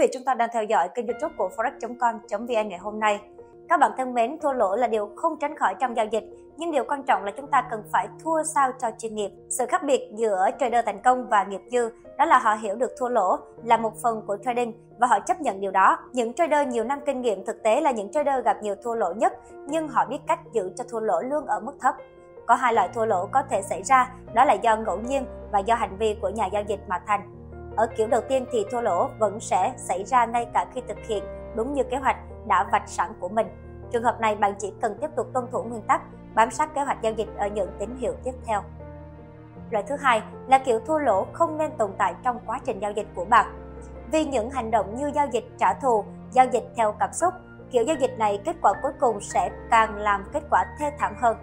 vị, chúng ta đang theo dõi kênh YouTube của forex.com.vn ngày hôm nay. Các bạn thân mến, thua lỗ là điều không tránh khỏi trong giao dịch, nhưng điều quan trọng là chúng ta cần phải thua sao cho chuyên nghiệp. Sự khác biệt giữa trader thành công và nghiệp dư đó là họ hiểu được thua lỗ là một phần của trading và họ chấp nhận điều đó. Những trader nhiều năm kinh nghiệm thực tế là những trader gặp nhiều thua lỗ nhất, nhưng họ biết cách giữ cho thua lỗ luôn ở mức thấp. Có hai loại thua lỗ có thể xảy ra, đó là do ngẫu nhiên và do hành vi của nhà giao dịch mà thành. Ở kiểu đầu tiên thì thua lỗ vẫn sẽ xảy ra ngay cả khi thực hiện đúng như kế hoạch đã vạch sẵn của mình. Trường hợp này bạn chỉ cần tiếp tục tuân thủ nguyên tắc, bám sát kế hoạch giao dịch ở những tín hiệu tiếp theo. Loại thứ hai là kiểu thua lỗ không nên tồn tại trong quá trình giao dịch của bạn. Vì những hành động như giao dịch trả thù, giao dịch theo cảm xúc, kiểu giao dịch này kết quả cuối cùng sẽ càng làm kết quả thê thảm hơn.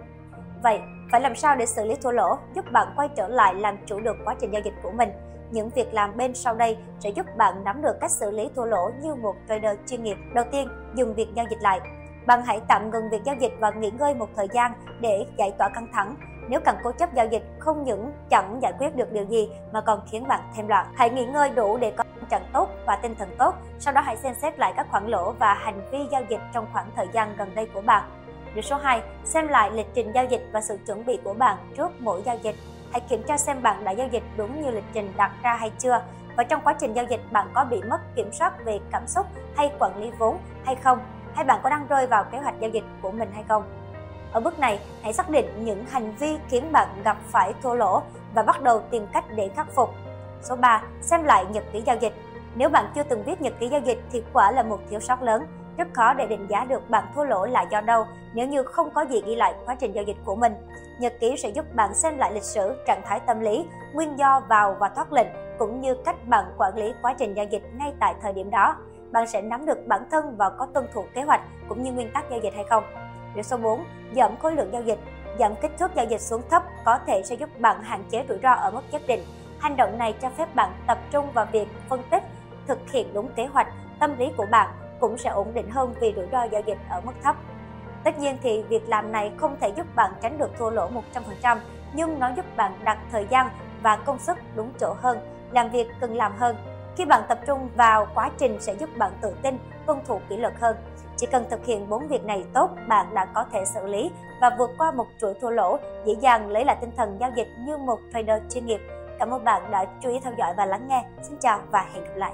Vậy, phải làm sao để xử lý thua lỗ giúp bạn quay trở lại làm chủ được quá trình giao dịch của mình? Những việc làm bên sau đây sẽ giúp bạn nắm được cách xử lý thua lỗ như một trader chuyên nghiệp. Đầu tiên, dừng việc giao dịch lại. Bạn hãy tạm ngừng việc giao dịch và nghỉ ngơi một thời gian để giải tỏa căng thẳng. Nếu càng cố chấp giao dịch, không những chẳng giải quyết được điều gì mà còn khiến bạn thêm loạn. Hãy nghỉ ngơi đủ để có tâm trạng tốt và tinh thần tốt. Sau đó hãy xem xét lại các khoản lỗ và hành vi giao dịch trong khoảng thời gian gần đây của bạn. Điều số 2, xem lại lịch trình giao dịch và sự chuẩn bị của bạn trước mỗi giao dịch. Hãy kiểm tra xem bạn đã giao dịch đúng như lịch trình đặt ra hay chưa, và trong quá trình giao dịch bạn có bị mất kiểm soát về cảm xúc hay quản lý vốn hay không, hay bạn có đang rơi vào kế hoạch giao dịch của mình hay không. Ở bước này, hãy xác định những hành vi khiến bạn gặp phải thua lỗ và bắt đầu tìm cách để khắc phục. Số 3, xem lại nhật ký giao dịch. Nếu bạn chưa từng viết nhật ký giao dịch thì quả là một thiếu sót lớn. Rất khó để định giá được bạn thua lỗ là do đâu nếu như không có gì ghi lại quá trình giao dịch của mình. Nhật ký sẽ giúp bạn xem lại lịch sử, trạng thái tâm lý, nguyên do vào và thoát lệnh, cũng như cách bạn quản lý quá trình giao dịch ngay tại thời điểm đó. Bạn sẽ nắm được bản thân và có tuân thủ kế hoạch cũng như nguyên tắc giao dịch hay không. Điều số 4. Giảm khối lượng giao dịch. Giảm kích thước giao dịch xuống thấp có thể sẽ giúp bạn hạn chế rủi ro ở mức nhất định. Hành động này cho phép bạn tập trung vào việc phân tích, thực hiện đúng kế hoạch, tâm lý của bạn cũng sẽ ổn định hơn vì rủi ro giao dịch ở mức thấp. Tất nhiên thì việc làm này không thể giúp bạn tránh được thua lỗ 100%, nhưng nó giúp bạn đặt thời gian và công sức đúng chỗ hơn, làm việc cần làm hơn. Khi bạn tập trung vào quá trình sẽ giúp bạn tự tin, tuân thủ kỷ luật hơn. Chỉ cần thực hiện 4 việc này tốt, bạn đã có thể xử lý và vượt qua một chuỗi thua lỗ, dễ dàng lấy lại tinh thần giao dịch như một trader chuyên nghiệp. Cảm ơn bạn đã chú ý theo dõi và lắng nghe. Xin chào và hẹn gặp lại!